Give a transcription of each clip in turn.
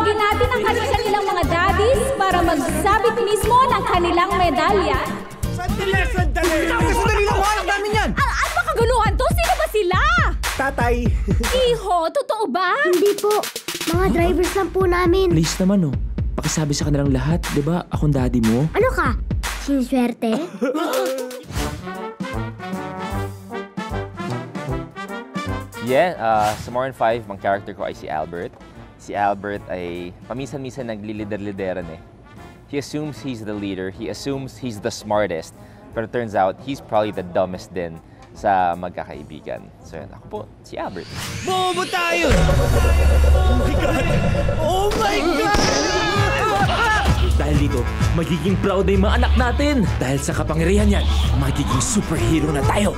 Tawagin natin ang kanilang mga daddies para magsabit mismo ng kanilang medalya. Sandali! Sandali! Sandali lang! Walang dami niyan! Alaan makaguluhan to! Sino ba sila? Tatay! Iho, totoo ba? Hindi po. Mga drivers lang po namin. Please naman oh. Pakisabi sa kanilang lahat. Diba akong daddy mo? Ano ka? Siniswerte? Yeah, sa Moron 5, ang character ko ay si Albert. Si Albert ay paminsan-minsan naglilider-lideran eh. He assumes he's the leader, he assumes he's the smartest, pero turns out he's probably the dumbest din sa magkakaibigan. So yan, ako po, si Albert. Bobo tayo! Oh my God! Oh my God! Dahil dito, magiging proud na yung mga anak natin! Dahil sa kapangyarihan yan, magiging superhero na tayo!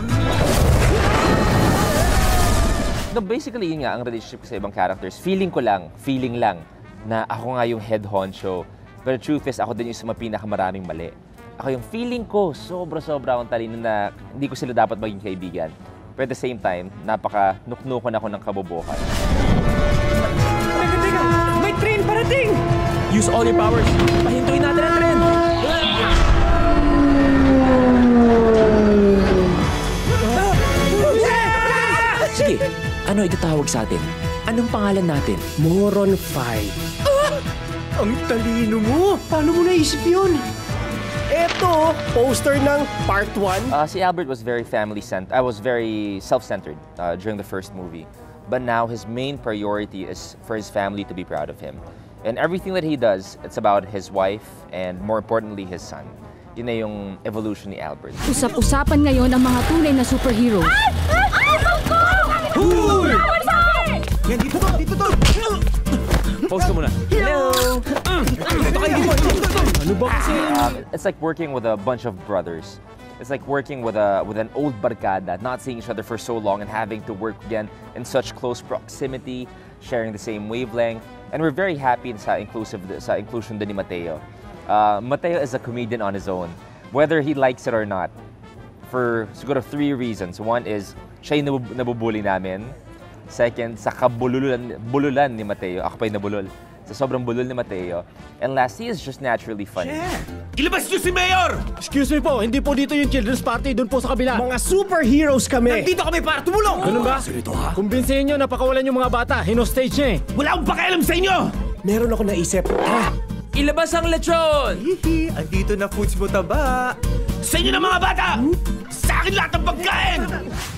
No, basically, yun nga, ang relationship ko sa ibang characters, feeling lang, na ako nga yung head honcho. Pero truth is, ako din yung sumapi na maraming mali. Ako yung feeling ko, sobra-sobra akong talino na hindi ko sila dapat maging kaibigan. But at the same time, napaka-nuknukon ako ng kabobokan. Teka! May train parating! Use all your powers! Pahintuin natin ang train! Sige! Ano itatawag sa atin? Anong pangalan natin? Moron 5. Ah! Ang talino mo! Paano mo naisip yun? Eto, poster ng part 1. Si Albert was very family-centered. I was very self-centered during the first movie. But now his main priority is for his family to be proud of him. And everything that he does, it's about his wife and more importantly, his son. Yun na yung evolution ni Albert. Usap-usapan ngayon ang mga tunay na superhero. Ay! Ay! Ay! Bangko! Hoy! Yan, dito to! Dito to! Pause ka muna. Hello! Dito kayo, dito! Ano ba kasi? It's like working with a bunch of brothers. It's like working with an old barkada, not seeing each other for so long and having to work again in such close proximity, sharing the same wavelength. And we're very happy sa inclusion din ni Mateo. Mateo is a comedian on his own, whether he likes it or not, for siguro 3 reasons. One is, siya yung nabubuli namin. Second, sa kabululan ni Mateo. Ako pa yung nabulol. Sa sobrang bulol ni Mateo. And last, he is just naturally funny. Ilabas niyo si Mayor! Excuse me po, hindi po dito yung children's party. Doon po sa kabila. Mga superheroes kami! Nandito kami para tumulong! Ganun ba? Salito ha? Kumbinsihin nyo, napakawalan yung mga bata. Hinostage niya eh. Wala akong pakialam sa inyo! Meron ako naisip. Ha? Ilabas ang lechon! Hihi! Andito na foods mo taba! Sa inyo na mga bata! Sa akin lahat ang pagkain!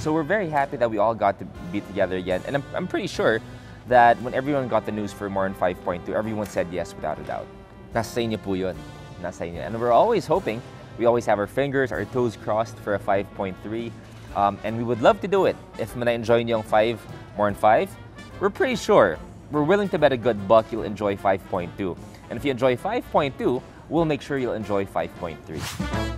So we're very happy that we all got to be together again. And I'm pretty sure that when everyone got the news for Moron 5.2, everyone said yes without a doubt. Nasa inyo po yun. Nasa inyo. And we're always hoping, we always have our fingers, our toes crossed for a 5.3. And we would love to do it. If na-enjoy niyo yung Moron 5, we're pretty sure, we're willing to bet a good buck you'll enjoy 5.2. And if you enjoy 5.2, we'll make sure you'll enjoy 5.3.